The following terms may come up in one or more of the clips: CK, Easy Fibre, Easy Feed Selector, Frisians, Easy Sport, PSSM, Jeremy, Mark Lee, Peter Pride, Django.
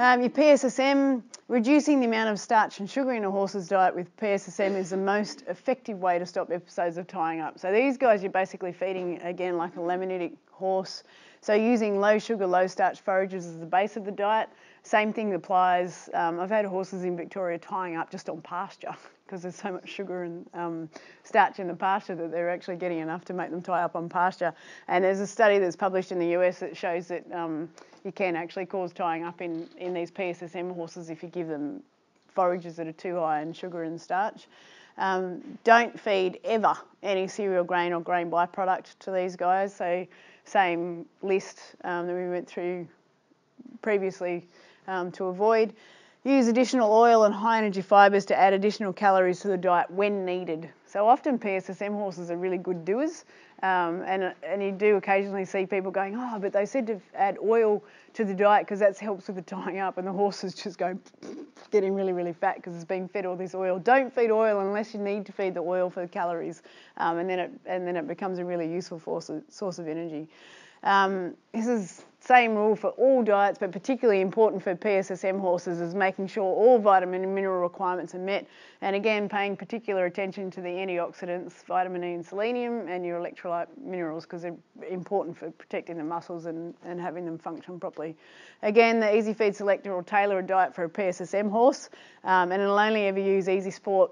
Your PSSM, reducing the amount of starch and sugar in a horse's diet with PSSM is the most effective way to stop episodes of tying up. So these guys you're basically feeding, again, like a laminitic horse. So using low sugar, low starch forages as the base of the diet. Same thing applies. I've had horses in Victoria tying up just on pasture because there's so much sugar and starch in the pasture that they're actually getting enough to make them tie up on pasture. And there's a study that's published in the US that shows that you can actually cause tying up in these PSSM horses if you give them forages that are too high in sugar and starch. Don't feed ever any cereal grain or grain byproduct to these guys. So same list that we went through previously to avoid. Use additional oil and high energy fibres to add additional calories to the diet when needed. So often PSSM horses are really good doers and you do occasionally see people going, oh, but they said to add oil to the diet because that helps with the tying up, and the horse is just going, getting really, really fat because it's being fed all this oil. Don't feed oil unless you need to feed the oil for the calories and then it becomes a really useful source of energy. This is same rule for all diets, but particularly important for PSSM horses is making sure all vitamin and mineral requirements are met, and again paying particular attention to the antioxidants, vitamin E and selenium, and your electrolyte minerals because they're important for protecting the muscles and having them function properly. Again, the Easy Feed Selector will tailor a diet for a PSSM horse and it'll only ever use Easy Sport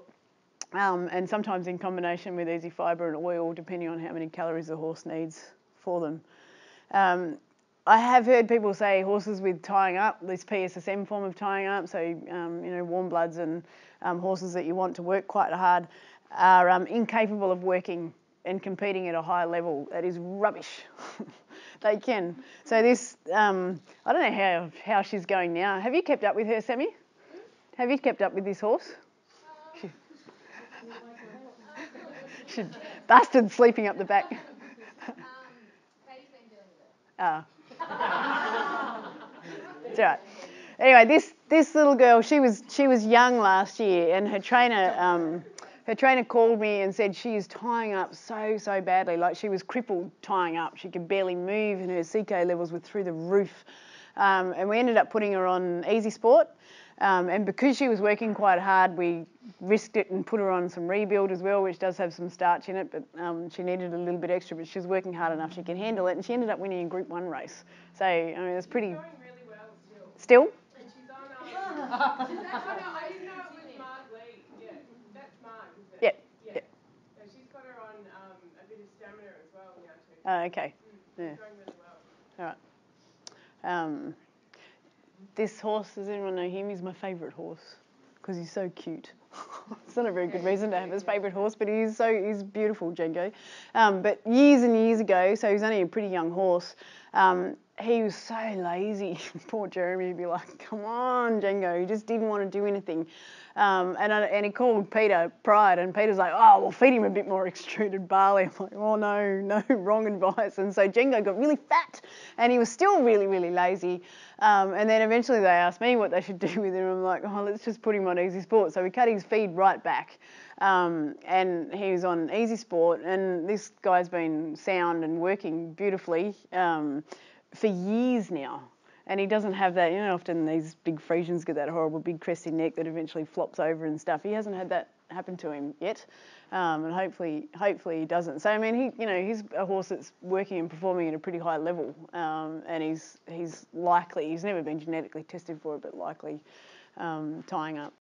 and sometimes in combination with Easy Fibre and oil depending on how many calories the horse needs for them. I have heard people say horses with tying up, this PSSM form of tying up, so you know, warm bloods and horses that you want to work quite hard are incapable of working and competing at a high level. That is rubbish. They can. So this, I don't know how she's going now. Have you kept up with her, Sammy? Have you kept up with this horse? She busted sleeping up the back. Oh. It's all right. Anyway, this little girl, she was young last year, and her trainer called me and said she is tying up so badly. Like, she was crippled tying up. She could barely move, and her CK levels were through the roof. And we ended up putting her on Easy Sport. And because she was working quite hard, we risked it and put her on some rebuild as well, which does have some starch in it, but she needed a little bit extra, but she was working hard enough she could handle it, and she ended up winning a Group 1 race. So, I mean, it's pretty... She's going really well still. And she's on our... I didn't know it was Mark Lee. Yeah, that's Mark, isn't it? Yep. Yeah. Yep. So she's got her on a bit of stamina as well now too. Oh, okay. Mm, yeah. She's going really well. All right. This horse, does anyone know him? He's my favourite horse because he's so cute. It's not a very good reason to have his favourite horse, but he's beautiful, Django. But years and years ago, so he's only a pretty young horse, he was so lazy. Poor Jeremy would be like, come on, Django. He just didn't want to do anything. And he called Peter Pride, and Peter's like, oh, well, feed him a bit more extruded barley. I'm like, oh, no, wrong advice. And so Django got really fat, and he was still really, really lazy. And then eventually they asked me what they should do with him. I'm like, oh, let's just put him on Easy Sport. So we cut his feed right back, and he was on Easy Sport. And this guy's been sound and working beautifully for years now, and he doesn't have that, you know, often these big Frisians get that horrible big crested neck that eventually flops over and stuff. He hasn't had that happen to him yet, and hopefully he doesn't. So I mean, he, you know, he's a horse that's working and performing at a pretty high level, and he's likely, he's never been genetically tested for it, but likely tying up.